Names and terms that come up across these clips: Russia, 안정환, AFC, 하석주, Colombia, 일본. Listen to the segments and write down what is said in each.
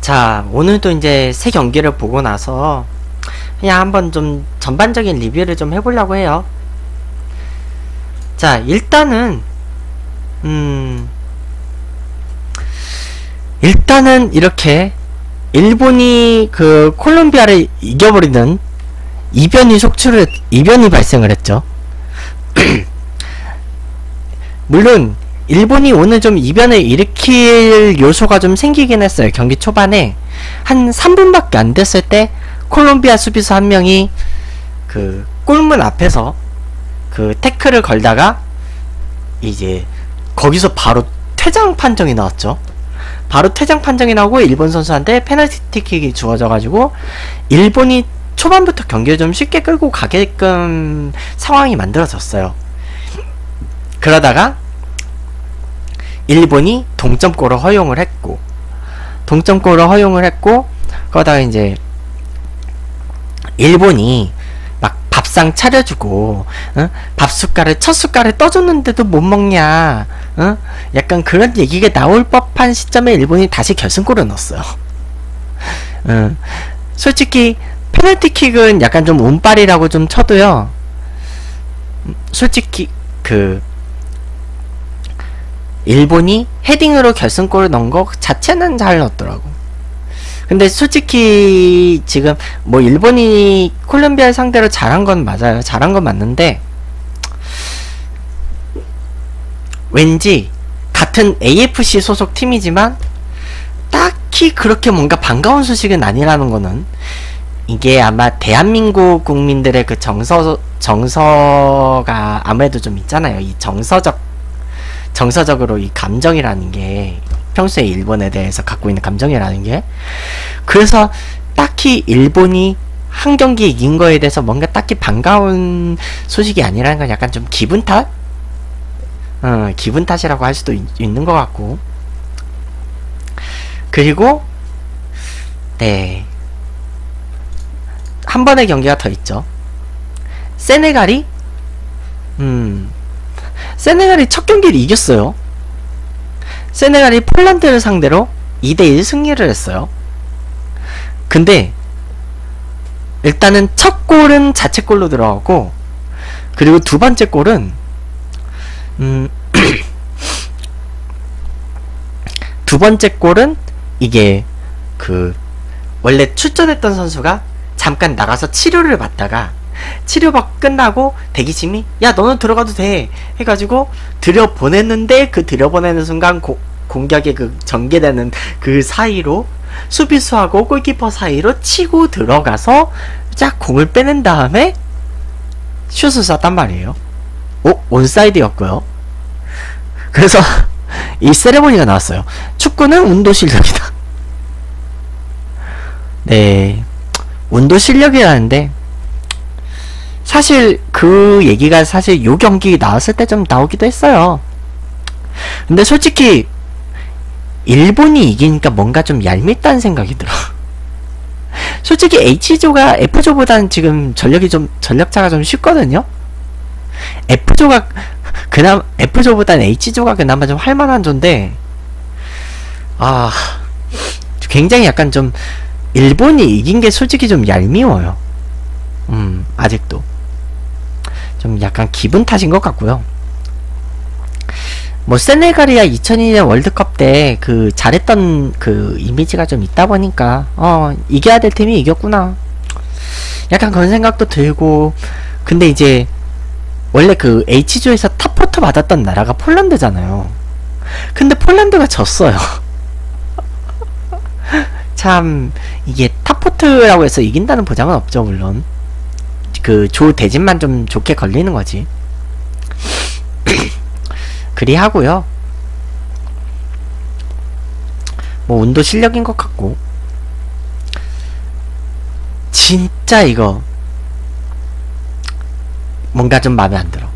자, 오늘도 이제 세 경기를 보고 나서 그냥 한번 좀 전반적인 리뷰를 좀 해보려고 해요. 자, 일단은 이렇게 일본이 그 콜롬비아를 이겨버리는 이변이 발생을 했죠. 물론 일본이 오늘 좀 이변을 일으킬 요소가 좀 생기긴 했어요. 경기 초반에 한 3분밖에 안 됐을 때 콜롬비아 수비수 한 명이 그 골문 앞에서 그 태클을 걸다가 이제 거기서 바로 퇴장 판정이 나왔죠. 바로 퇴장 판정이 나오고 일본 선수한테 페널티킥이 주어져가지고 일본이 초반부터 경기를 좀 쉽게 끌고 가게끔 상황이 만들어졌어요. 그러다가 일본이 동점골을 허용을 했고 그러다가 이제 일본이 막 밥상 차려주고 첫 숟가락을 떠줬는데도 못 먹냐, 약간 그런 얘기가 나올 법한 시점에 일본이 다시 결승골을 넣었어요. 솔직히 페널티킥은 약간 좀 운빨이라고 좀 쳐도요, 솔직히 그 일본이 헤딩으로 결승골을 넣은 거 자체는 잘 넣었더라고. 근데 솔직히 지금 뭐 일본이 콜롬비아 상대로 잘한 건 맞아요. 잘한 건 맞는데 왠지 같은 AFC 소속 팀이지만 딱히 그렇게 뭔가 반가운 소식은 아니라는 거는 이게 아마 대한민국 국민들의 그 정서가 아무래도 좀 있잖아요. 이 정서적으로 이 감정이라는 게 평소에 일본에 대해서 갖고 있는 감정이라는 게, 그래서 딱히 일본이 한 경기 이긴 거에 대해서 뭔가 딱히 반가운 소식이 아니라는 건 약간 좀 기분 탓? 기분 탓이라고 할 수도 있는 것 같고. 그리고 네, 한 번의 경기가 더 있죠. 세네갈이 첫 경기를 이겼어요. 세네갈이 폴란드를 상대로 2대1 승리를 했어요. 근데 일단은 첫 골은 자책골로 들어가고, 그리고 두 번째 골은 두 번째 골은 이게 그 원래 출전했던 선수가 잠깐 나가서 치료를 받다가 치료받 끝나고 대기심이 야 너는 들어가도 돼 해가지고 들여보냈는데, 그 들여보내는 순간 공격에 그 전개되는 그 사이로 수비수하고 골키퍼 사이로 치고 들어가서 쫙 공을 빼낸 다음에 슛을 쐈단 말이에요. 오, 온사이드였고요. 그래서 이 세레모니가 나왔어요. 축구는 운도 실력이다. 네, 운도 실력이라는데 사실 그 얘기가 사실 요 경기 나왔을 때 좀 나오기도 했어요. 근데 솔직히 일본이 이기니까 뭔가 좀 얄밉다는 생각이 들어. 솔직히 H조가 F조보다는 지금 전력차가 좀 쉽거든요. F조보다는 H조가 그나마 좀 할만한 조인데, 아, 굉장히 약간 좀 일본이 이긴 게 솔직히 좀 얄미워요. 아직도 좀 약간 기분 탓인 것 같고요. 뭐 세네갈이야 2002년 월드컵 때 그 잘했던 그 이미지가 좀 있다 보니까 이겨야 될 팀이 이겼구나 약간 그런 생각도 들고. 근데 이제 원래 그 H조에서 탑4 받았던 나라가 폴란드잖아요. 근데 폴란드가 졌어요. 참 이게 탑4라고 해서 이긴다는 보장은 없죠. 물론 그 조 대진만 좀 좋게 걸리는 거지. 그리하고요, 뭐 운도 실력인 것 같고. 진짜 이거 뭔가 좀 마음에 안 들어.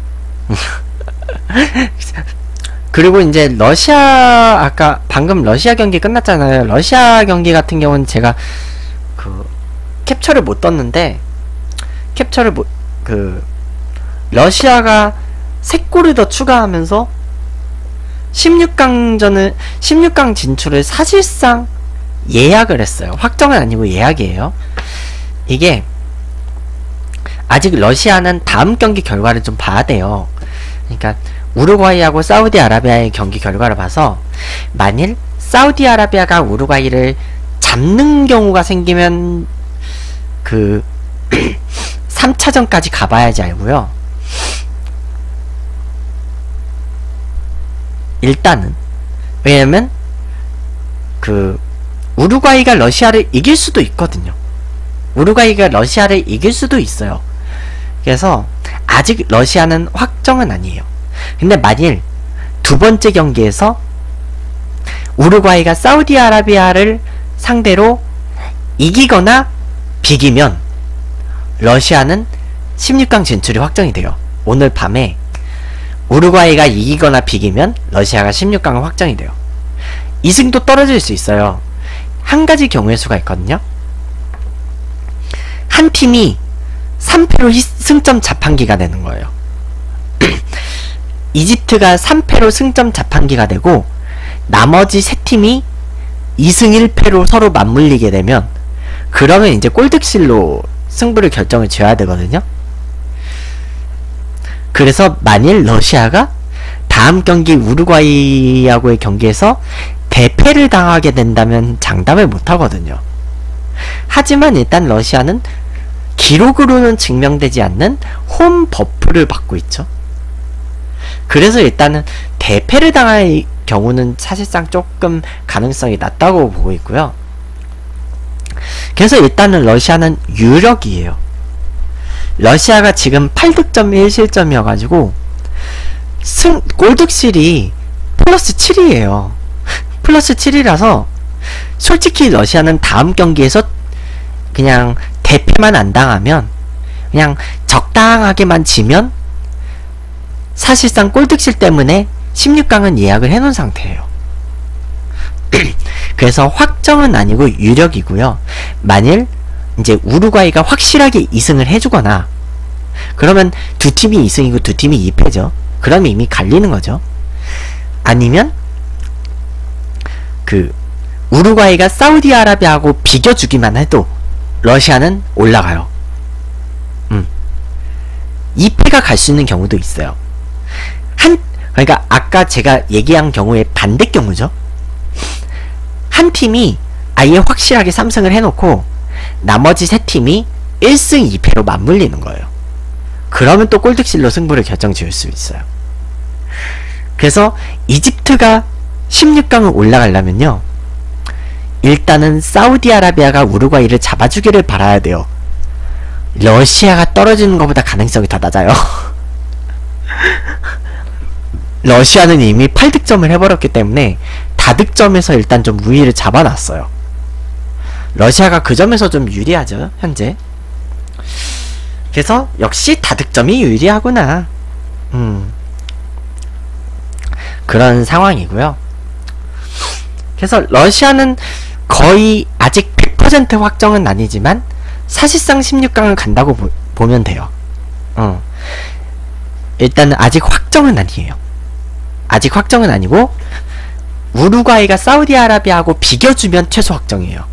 그리고 이제 러시아, 아까 방금 러시아 경기 끝났잖아요. 러시아 경기 같은 경우는 제가 그 캡처를 못 떴는데, 러시아가 3골을 더 추가하면서 16강 진출을 사실상 예약을 했어요. 확정은 아니고 예약이에요. 이게 아직 러시아는 다음 경기 결과를 좀 봐야 돼요. 그러니까 우루과이하고 사우디아라비아의 경기 결과를 봐서 만일 사우디아라비아가 우루과이를 잡는 경우가 생기면 그 3차전까지 가봐야지 알고요. 일단은 왜냐면 그 우루과이가 러시아를 이길 수도 있거든요. 우루과이가 러시아를 이길 수도 있어요. 그래서 아직 러시아는 확정은 아니에요. 근데 만일 두 번째 경기에서 우루과이가 사우디아라비아를 상대로 이기거나 비기면 러시아는 16강 진출이 확정이 돼요. 오늘 밤에 우루과이가 이기거나 비기면 러시아가 16강은 확정이 돼요. 2승도 떨어질 수 있어요. 한 가지 경우의 수가 있거든요. 한 팀이 3패로 승점 자판기가 되는 거예요. 이집트가 3패로 승점 자판기가 되고 나머지 세 팀이 2승 1패로 서로 맞물리게 되면 그러면 이제 골득실로 승부를 결정을 지어야 되거든요. 그래서 만일 러시아가 다음 경기 우루과이하고의 경기에서 대패를 당하게 된다면 장담을 못하거든요. 하지만 일단 러시아는 기록으로는 증명되지 않는 홈 버프를 받고 있죠. 그래서 일단은 대패를 당할 경우는 사실상 조금 가능성이 낮다고 보고 있고요. 그래서 일단은 러시아는 유력이에요. 러시아가 지금 8득점 1실점이어가지고 골득실이 플러스 7이에요. 플러스 7이라서 솔직히 러시아는 다음 경기에서 그냥 대패만 안 당하면 그냥 적당하게만 지면 사실상 골득실 때문에 16강은 예약을 해놓은 상태예요. 그래서 확정은 아니고 유력이고요. 만일 이제 우루과이가 확실하게 2승을 해주거나 그러면 두 팀이 2승이고 두 팀이 2패죠. 그러면 이미 갈리는 거죠. 아니면 그 우루과이가 사우디아라비아하고 비겨주기만 해도 러시아는 올라가요. 2패가 갈 수 있는 경우도 있어요. 그러니까 아까 제가 얘기한 경우의 반대 경우죠. 한 팀이 아예 확실하게 3승을 해놓고 나머지 세 팀이 1승 2패로 맞물리는 거예요. 그러면 또 골득실로 승부를 결정지을 수 있어요. 그래서 이집트가 16강을 올라가려면요, 일단은 사우디아라비아가 우루과이를 잡아주기를 바라야 돼요. 러시아가 떨어지는 것보다 가능성이 더 낮아요. 러시아는 이미 8득점을 해버렸기 때문에 다득점에서 일단 좀 우위를 잡아놨어요. 러시아가 그 점에서 좀 유리하죠, 현재. 그래서 역시 다득점이 유리하구나, 그런 상황이고요. 그래서 러시아는 거의 아직 100% 확정은 아니지만 사실상 16강을 간다고 보면 돼요. 일단은 아직 확정은 아니에요. 아직 확정은 아니고 우루과이가 사우디아라비아하고 비겨주면 최소 확정이에요.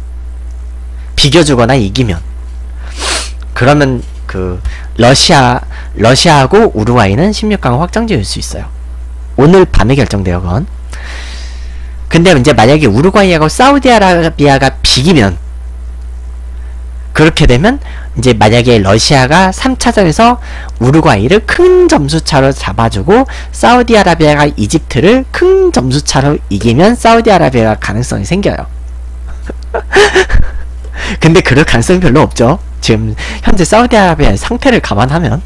비겨주거나 이기면 그러면 그 러시아하고 우루과이는 16강을 확정 지을 수 있어요. 오늘 밤에 결정돼요, 그건. 근데 이제 만약에 우루과이하고 사우디아라비아가 비기면 그렇게 되면 이제 만약에 러시아가 3차전에서 우루과이를 큰 점수차로 잡아주고 사우디아라비아가 이집트를 큰 점수차로 이기면 사우디아라비아가 가능성이 생겨요. 근데 그럴 가능성이 별로 없죠. 지금 현재 사우디아라비아의 상태를 감안하면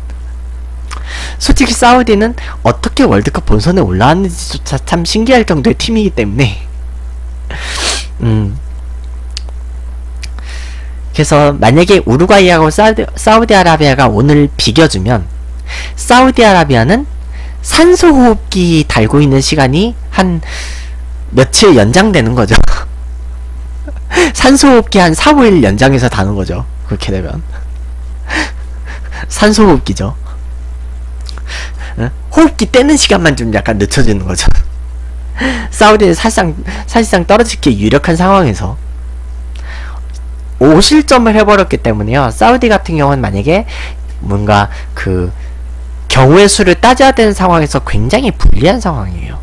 솔직히 사우디는 어떻게 월드컵 본선에 올라왔는지조차 참 신기할 정도의 팀이기 때문에 그래서 만약에 우루과이하고 사우디아라비아가 오늘 비겨주면 사우디아라비아는 산소호흡기 달고 있는 시간이 한 며칠 연장되는 거죠. 산소호흡기 한 4, 5일 연장해서 다는 거죠. 그렇게 되면 산소호흡기죠. 호흡기 떼는 시간만 좀 약간 늦춰지는 거죠. 사우디는 사실상 떨어질 게 유력한 상황에서 오실점을 해버렸기 때문에요. 사우디 같은 경우는 만약에 뭔가 그 경우의 수를 따져야 되는 상황에서 굉장히 불리한 상황이에요.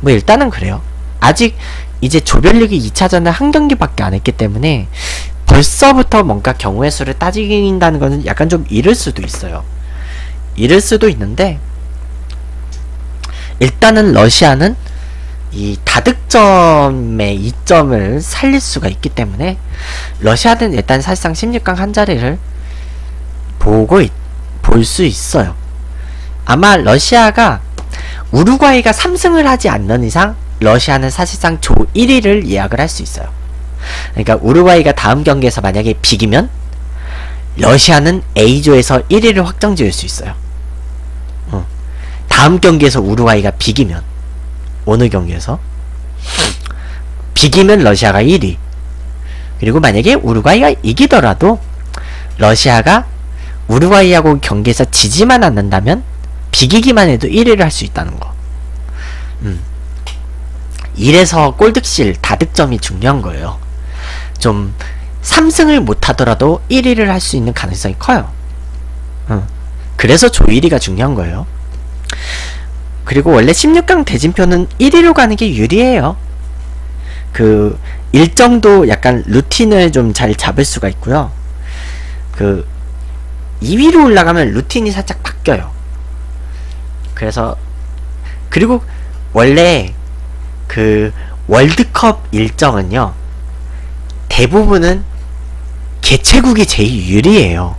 뭐 일단은 그래요. 아직 이제 조별리그 2차전을 한 경기밖에 안 했기 때문에 벌써부터 뭔가 경우의 수를 따진다는 것은 약간 좀 이를 수도 있어요. 이를 수도 있는데 일단은 러시아는 이 다득점의 이점을 살릴 수가 있기 때문에 러시아는 일단 사실상 16강 한 자리를 볼 수 있어요. 아마 러시아가 우루과이가 3승을 하지 않는 이상 러시아는 사실상 조 1위를 예약을 할 수 있어요. 그러니까 우루과이가 다음 경기에서 만약에 비기면 러시아는 A조에서 1위를 확정지을 수 있어요. 다음 경기에서 우루과이가 비기면, 어느 경기에서 비기면 러시아가 1위, 그리고 만약에 우루과이가 이기더라도 러시아가 우루과이하고 경기에서 지지만 않는다면 비기기만 해도 1위를 할 수 있다는 거. 이래서 골득실, 다득점이 중요한 거예요. 좀 3승을 못하더라도 1위를 할 수 있는 가능성이 커요. 그래서 조 1위가 중요한 거예요. 그리고 원래 16강 대진표는 1위로 가는 게 유리해요. 그 일정도 약간 루틴을 좀 잘 잡을 수가 있고요. 그 2위로 올라가면 루틴이 살짝 바뀌어요. 그래서 그리고 원래 그 월드컵 일정은요, 대부분은 개최국이 제일 유리해요.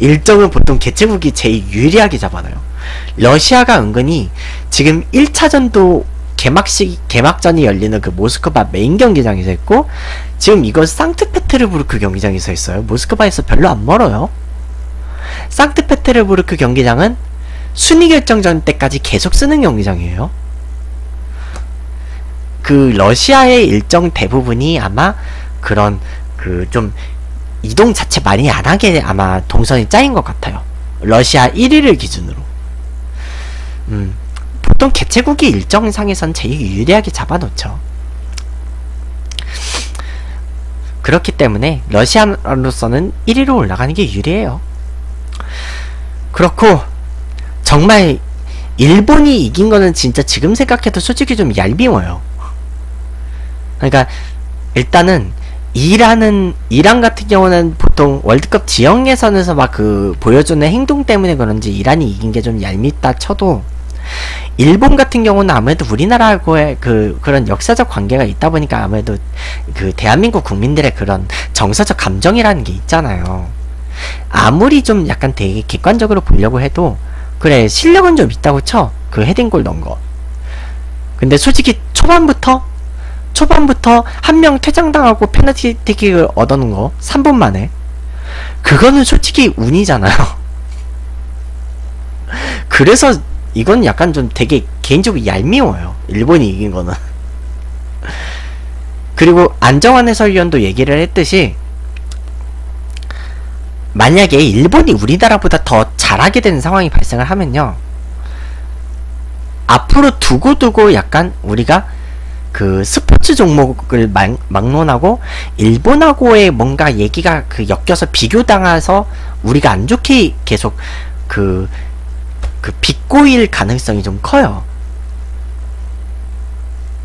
일정은 보통 개최국이 제일 유리하게 잡아놔요. 러시아가 은근히 지금 1차전도 개막전이 열리는 그 모스크바 메인 경기장에서 했고, 지금 이거 상트페테르부르크 경기장에서 했어요. 모스크바에서 별로 안 멀어요. 상트페테르부르크 경기장은 순위 결정전 때까지 계속 쓰는 경기장이에요. 그 러시아의 일정 대부분이 아마 그런 그 좀 이동 자체 많이 안 하게 아마 동선이 짜인 것 같아요. 러시아 1위를 기준으로. 보통 개최국이 일정상에선 제일 유리하게 잡아놓죠. 그렇기 때문에 러시아로서는 1위로 올라가는 게 유리해요. 그렇고 정말 일본이 이긴 거는 진짜 지금 생각해도 솔직히 좀 얄미워요. 그러니까 일단은 이란 같은 경우는 보통 월드컵 지역 예선에서 막 그 보여주는 행동 때문에 그런지 이란이 이긴 게 좀 얄밉다 쳐도, 일본 같은 경우는 아무래도 우리나라하고의 그런 역사적 관계가 있다 보니까 아무래도 그 대한민국 국민들의 그런 정서적 감정이라는 게 있잖아요. 아무리 좀 약간 되게 객관적으로 보려고 해도 그래, 실력은 좀 있다고 쳐, 그 헤딩골 넣은 거. 근데 솔직히 초반부터 한 명 퇴장당하고 페널티킥을 얻어놓은 거 3분 만에, 그거는 솔직히 운이잖아요. 그래서 이건 약간 좀 되게 개인적으로 얄미워요, 일본이 이긴 거는. 그리고 안정환 해설위원도 얘기를 했듯이 만약에 일본이 우리나라보다 더 잘하게 되는 상황이 발생을 하면요, 앞으로 두고두고 약간 우리가 그 스포츠 종목을 막론하고 일본하고의 뭔가 얘기가 그 엮여서 비교당해서 우리가 안 좋게 계속 그 빚고일 가능성이 좀 커요.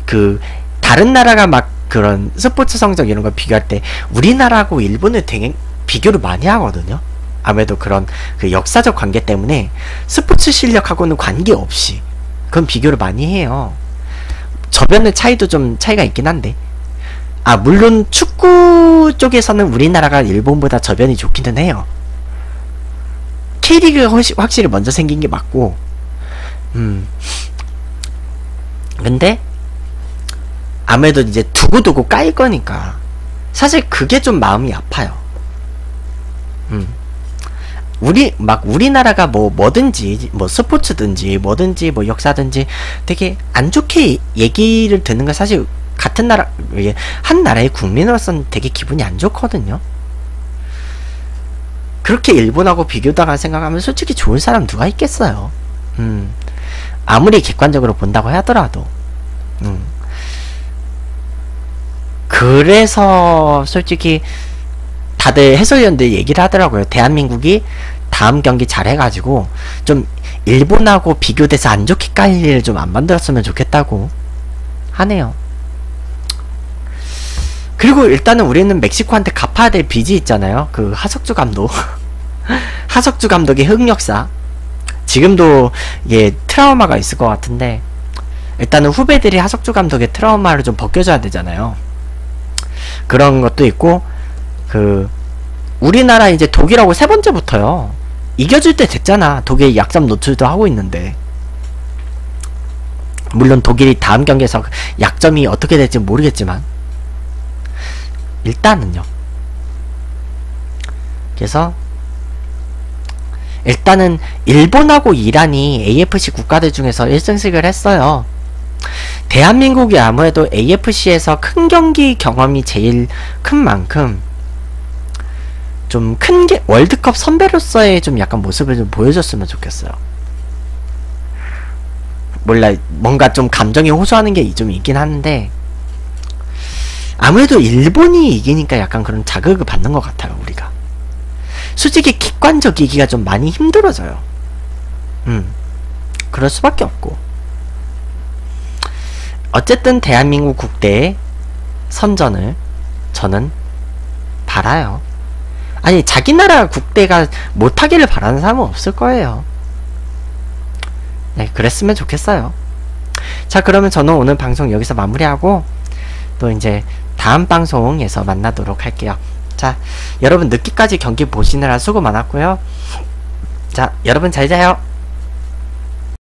그 다른 나라가 막 그런 스포츠 성적 이런 걸 비교할 때 우리나라하고 일본을 되게 비교를 많이 하거든요. 아무래도 그런 그 역사적 관계 때문에 스포츠 실력하고는 관계없이 그건 비교를 많이 해요. 저변의 차이도 좀 차이가 있긴 한데, 아 물론 축구 쪽에서는 우리나라가 일본보다 저변이 좋기는 해요. K리그가 확실히 먼저 생긴 게 맞고. 근데 아무래도 이제 두고두고 까일 거니까 사실 그게 좀 마음이 아파요. 우리나라가 뭐든지, 뭐 스포츠든지 뭐든지, 뭐 역사든지 되게 안 좋게 얘기를 듣는 건 사실 같은 나라, 한 나라의 국민으로서는 되게 기분이 안 좋거든요. 그렇게 일본하고 비교당한 생각하면 솔직히 좋은 사람 누가 있겠어요. 아무리 객관적으로 본다고 하더라도. 그래서 솔직히 다들 해설위원들 얘기를 하더라고요. 대한민국이 다음 경기 잘해가지고 좀 일본하고 비교돼서 안 좋게 깔릴 일을 좀 안 만들었으면 좋겠다고 하네요. 그리고 일단은 우리는 멕시코한테 갚아야 될 빚이 있잖아요. 그 하석주 감독 하석주 감독의 흑역사, 지금도 이게 트라우마가 있을 것 같은데, 일단은 후배들이 하석주 감독의 트라우마를 좀 벗겨줘야 되잖아요. 그런 것도 있고, 그 우리나라 이제 독일하고 세 번째 붙어요. 이겨줄 때 됐잖아. 독일 약점 노출도 하고 있는데, 물론 독일이 다음 경기에서 약점이 어떻게 될지 모르겠지만 일단은요. 그래서 일단은 일본하고 이란이 AFC 국가들 중에서 1승씩을 했어요. 대한민국이 아무래도 AFC에서 큰 경기 경험이 제일 큰 만큼 좀 큰 게 월드컵 선배로서의 좀 약간 모습을 좀 보여줬으면 좋겠어요. 몰라, 뭔가 좀 감정이 호소하는 게 좀 있긴 하는데, 아무래도 일본이 이기니까 약간 그런 자극을 받는 것 같아요. 우리가 솔직히 객관적 얘기가 좀 많이 힘들어져요. 그럴 수밖에 없고, 어쨌든 대한민국 국대의 선전을 저는 바라요. 아니, 자기 나라 국대가 못하기를 바라는 사람은 없을 거예요. 네, 그랬으면 좋겠어요. 자, 그러면 저는 오늘 방송 여기서 마무리하고 또 이제 다음 방송에서 만나도록 할게요. 자, 여러분 늦게까지 경기 보시느라 수고 많았고요. 자, 여러분 잘 자요.